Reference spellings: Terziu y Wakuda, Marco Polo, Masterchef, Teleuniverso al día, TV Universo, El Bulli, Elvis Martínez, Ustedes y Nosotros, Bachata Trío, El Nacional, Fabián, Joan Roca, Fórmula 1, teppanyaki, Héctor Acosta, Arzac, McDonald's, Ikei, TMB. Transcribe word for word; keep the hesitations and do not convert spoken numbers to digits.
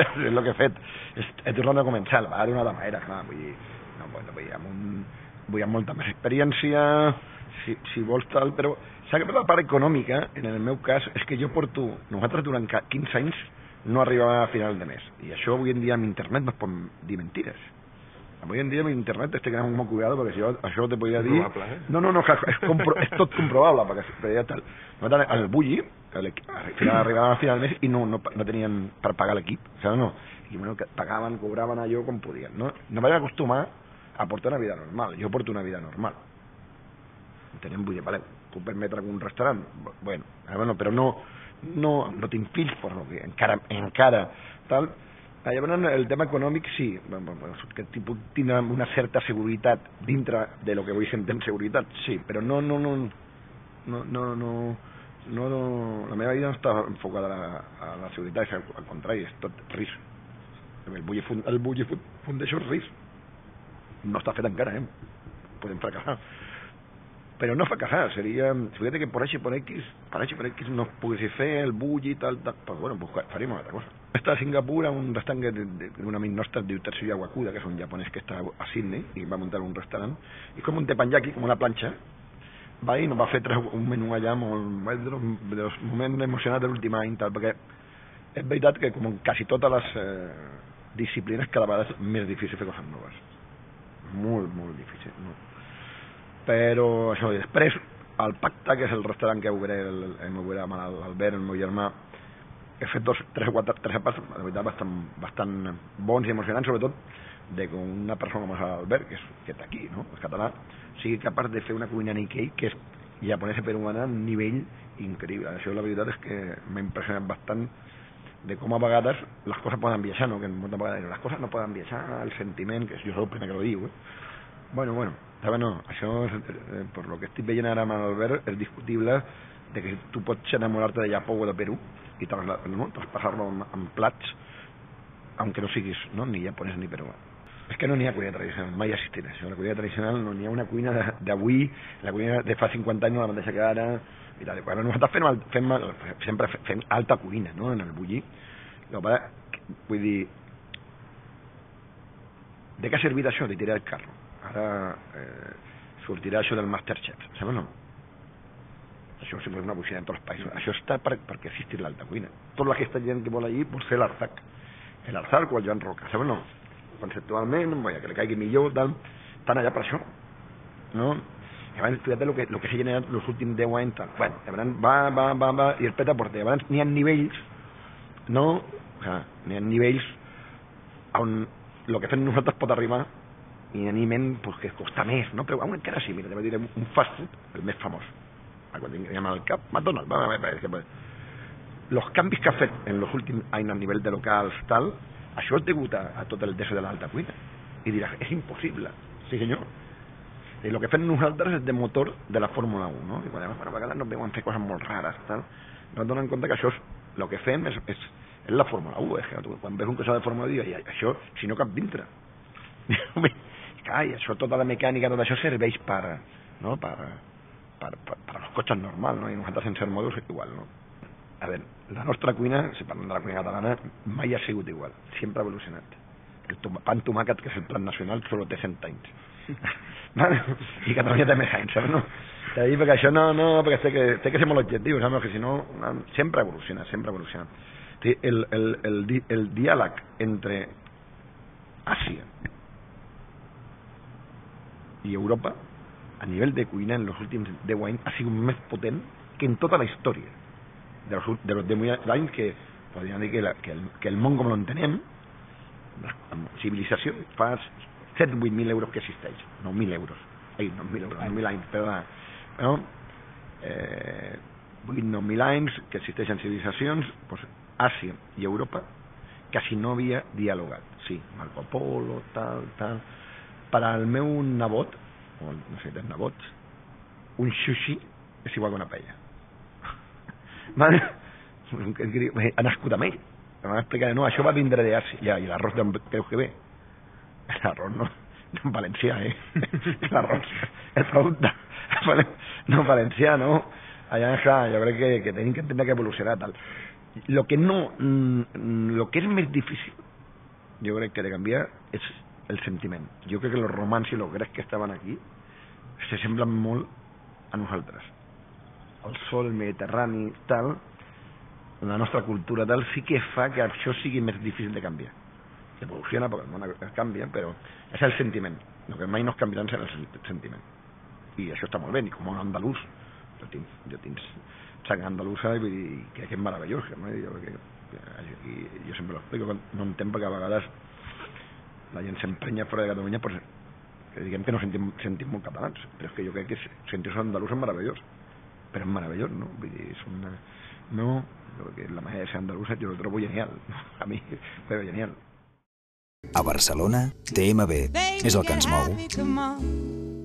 és el que he fet. He tornat a començar, a vegades d'una altra manera, clar, vull dir, no, bueno, vull dir, amb un... vull dir, amb molta més experiència, si, si vols tal, però... Saps que la part econòmica, en el meu cas, és que jo porto... Nosaltres durant quinze anys no arribàvem a final de mes, i això avui en dia amb internet no es pot dir mentires. Avui en dia amb internet t'has de quedar molt cuidado, perquè si jo això te podria dir... No, no, no, és, compro... és tot comprovable, perquè ja tal. Nosaltres, el Bulli, arribàvem a final de mes i no, no, no tenien per pagar l'equip, saps, no? I bueno, que pagaven, cobraven allò com podien, no? No vaig acostumar a portar una vida normal. Jo porto una vida normal. Entenem, vull dir, vale, puc permetre un restaurant? Bueno, bueno, però no, no, no tinc fills, però encara, encara, tal. Llavors, el tema econòmic, sí, que puc tenir una certa seguretat dintre de lo que vull sentir en seguretat, sí, però no, no, no, no, no, no, no, no, la meva vida no està enfocada a la, a la seguretat, al contrari, és tot risc. El Bulli Foundation és risc. No està fet encara, eh? Podem fracassar. Però no fracassar, seria... Fíjate que per H per X, per H per X no pogués fer el Bulli i tal, tal... Però bueno, pues farem una altra cosa. Està a Singapur, a un restaurant d'un amic nostre, diu Terziu y Wakuda, que és un japonès que està a Sydney i va muntar un restaurant. I com un teppanyaki, com una planxa, va i va fer un menú allà molt... dels moments emocionats de l'últim any, tal, perquè és veritat que com en quasi totes les disciplines cada vegada és més difícil fer coses noves. Molt, molt difícil, no? Però això, i després el Pacta, que és el restaurant que obriré l'Albert, el meu germà, he fet dos, tres, quatre, tres apats, la veritat, bastant, bastant bons i emocionants, sobretot de que una persona com l'Albert, que és que està aquí, no? El català, sigui capaç de fer una cuina en Ikei, que és japonesa peruana a un nivell increïble. Això, la veritat, és que m'ha impressionat bastant de com a vegades les coses poden viatjar, no? Que moltes vegades les coses no poden viatjar, el sentiment, que jo soc el primer que ho diu, eh? Bueno, bueno, bueno, això, eh, per lo que estic veient ara amb Albert, és discutible de que tu pots enamorar-te de Japó o de Perú i traspassar-lo en, en plats, aunque no siguis, no? Ni japonès ni peruà. És que no n'hi ha cuina tradicional, mai existirà. En la cuina tradicional no n'hi ha una cuina d'avui, la cuina de fa cinquanta anys no la mateixa que ara, i tal. Bueno, nosaltres fem, fem, sempre fem alta cuina, no?, en el Bulli. Vull dir, de què ha servit això? De tirar el carro. Ara eh, sortirà això del Masterchef, saps o no? Això sempre és una boixina en tots els països. Això està per, perquè existir l'alta cuina. Tota aquesta gent que vol allí vol ser l'Arzac. L'Arzac o el Joan Roca, saps o no? Conceptualment, vaya, que le caigui millor, tal, tan allà per això, no? Llavors, fíjate lo que, lo que s'ha generat els últims deu anys, tal. Bueno, llavors, va, va, va, va, i el peta porta. Llavors, n'hi ha nivells, no? O sea, n'hi ha nivells on el que fem nosaltres pot arribar i n'animent, pues, que costa més, no? Però encara sí, mira, te vaig dir un fast food, el més famós, quan tinguem al cap, McDonald's, va, va, va. Els canvis que ha fet en els últims anys a nivell de locals, tal, això és degut a, a tot el desert de l'alta cuina. I diràs, és impossible. Sí, senyor. I el que fem nosaltres és de motor de la Fórmula uno, no? I quan además, bueno, a vegades nos veuen fer coses molt rares, tal. No et donen compte que això és... El que fem és, és, és la Fórmula u. És que tu, quan ves un cosa de Fórmula u, i això, si no cap dintre. Ai, això, tota la mecànica, tot això serveix per... No? Per, per, per, per els cotxes normals, no? I nosaltres, en cert modo, és igual, no? A veure, la nostra cuina, si parlem de la cuina catalana, mai ha sigut igual, sempre ha evolucionat. El pa amb tomàquet, que és el plat nacional, solo té cent anys. I Catalunya té més anys, saps, no? T'he dit perquè això no, no, perquè té que, té que ser molt objectiu, saps, que si no, sempre evoluciona, sempre evoluciona. El, el, el, el diàleg entre Àsia i Europa, a nivell de cuina, en els últims deu anys, ha sigut més potent que en tota la història. De los, de los de muy años que podrían decir que, la, que, el, que el món com l'entenem, la civilització fa set o vuit mil euros que existeix, nou mil euros, ai, nou mil euros, nou mil anys, perdona, no? Eh, vuit o nou mil anys que existeixen civilitzacions, pues, Àsia i Europa quasi no havia dialogat, sí, Marco Polo, tal, tal. Per al meu nebot, o no sé, tens nebots, un sushi és igual que una paella. Vale? Ha nascut amb ell. M'han explicat, no, això va vindre d'Àsia. Ja, i l'arròs d'on creus que ve? L'arròs no, no valencià, eh? L'arròs, el producte, no valencià, no? Allà, clar, jo crec que, que tenim que entendre que evolucionarà, tal. Lo que no, mmm, lo que es més difícil, yo creo que de canviar és el sentiment. Jo crec que els romans i els grecs que estaven aquí se semblen molt a nosaltres. El sol mediterrani, tal, la nostra cultura tal, sí que fa que això sigui més difícil de canviar. Se evoluciona perquè el món canvia, però és el sentiment. El que mai no es canviarà serà el sentiment. I això està molt bé, i com un andalús, jo tinc, jo tinc sang andalusa i crec que és meravellós, no? Jo, que, i jo sempre ho explico, no entenc perquè a vegades la gent s'emprenya fora de Catalunya, però que diguem que no sentim, sentim molt catalans, però és que jo crec que sentir-se andalús és meravellós, però és meravellós, no? Vull dir, és una... No, que la manera de ser andalusa jo la trobo genial, a mi ho veu genial. A Barcelona, T M B és el que ens mou.